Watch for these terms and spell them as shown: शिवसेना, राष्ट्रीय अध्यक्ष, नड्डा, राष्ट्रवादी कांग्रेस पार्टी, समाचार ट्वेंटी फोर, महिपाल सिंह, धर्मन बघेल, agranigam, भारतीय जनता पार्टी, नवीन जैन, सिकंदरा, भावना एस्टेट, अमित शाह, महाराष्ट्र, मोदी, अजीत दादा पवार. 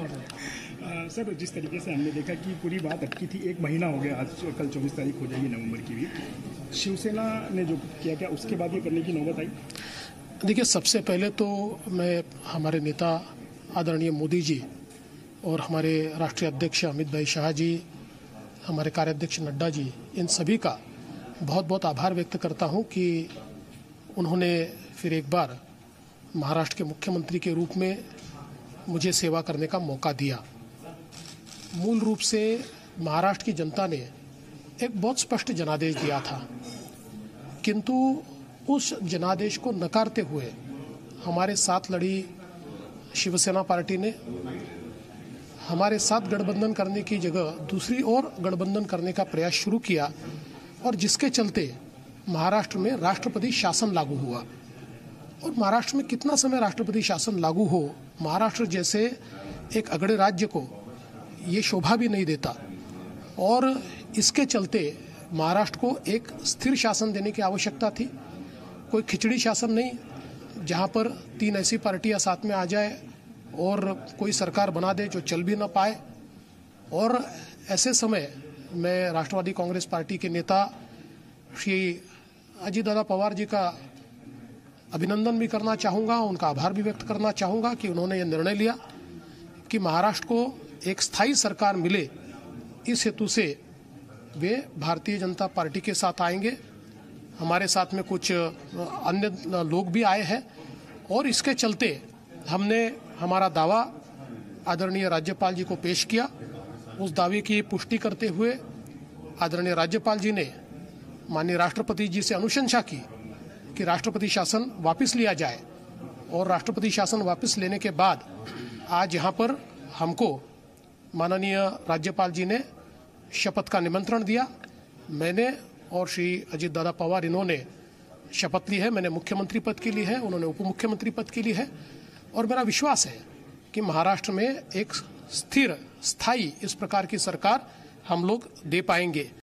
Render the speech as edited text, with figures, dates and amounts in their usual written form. Sir, जिस तरीके से हमने देखा कि पूरी बात अटकी थी, एक महीना हो गया, आज कल 24 तारीख हो जाएगी नवंबर की भी, शिवसेना ने जो किया क्या उसके बाद ये करने की नौबत आई? देखिए, सबसे पहले तो मैं हमारे नेता आदरणीय मोदी जी और हमारे राष्ट्रीय अध्यक्ष अमित भाई शाह जी, हमारे कार्याध्यक्ष नड्डा जी, इन सभी का बहुत बहुत आभार व्यक्त करता हूं कि उन्होंने फिर एक बार महाराष्ट्र के मुख्यमंत्री के रूप में मुझे सेवा करने का मौका दिया। मूल रूप से महाराष्ट्र की जनता ने एक बहुत स्पष्ट जनादेश दिया था, किंतु उस जनादेश को नकारते हुए हमारे साथ लड़ी शिवसेना पार्टी ने, हमारे साथ गठबंधन करने की जगह दूसरी ओर गठबंधन करने का प्रयास शुरू किया और जिसके चलते महाराष्ट्र में राष्ट्रपति शासन लागू हुआ। और महाराष्ट्र में कितना समय राष्ट्रपति शासन लागू हो, महाराष्ट्र जैसे एक अगड़े राज्य को ये शोभा भी नहीं देता और इसके चलते महाराष्ट्र को एक स्थिर शासन देने की आवश्यकता थी। कोई खिचड़ी शासन नहीं जहाँ पर तीन ऐसी पार्टियाँ साथ में आ जाए और कोई सरकार बना दे जो चल भी ना पाए। और ऐसे समय मैं राष्ट्रवादी कांग्रेस पार्टी के नेता श्री अजीत दादा पवार जी का अभिनंदन भी करना चाहूँगा, उनका आभार भी व्यक्त करना चाहूँगा कि उन्होंने ये निर्णय लिया कि महाराष्ट्र को एक स्थायी सरकार मिले। इस हेतु से वे भारतीय जनता पार्टी के साथ आएंगे, हमारे साथ में कुछ अन्य लोग भी आए हैं और इसके चलते हमने हमारा दावा आदरणीय राज्यपाल जी को पेश किया। उस दावे की पुष्टि करते हुए आदरणीय राज्यपाल जी ने माननीय राष्ट्रपति जी से अनुशंसा की कि राष्ट्रपति शासन वापस लिया जाए और राष्ट्रपति शासन वापस लेने के बाद आज यहाँ पर हमको माननीय राज्यपाल जी ने शपथ का निमंत्रण दिया। मैंने और श्री अजीत दादा पवार, इन्होंने शपथ ली है। मैंने मुख्यमंत्री पद के लिए है, उन्होंने उप मुख्यमंत्री पद के लिए है और मेरा विश्वास है कि महाराष्ट्र में एक स्थिर स्थायी इस प्रकार की सरकार हम लोग दे पाएंगे।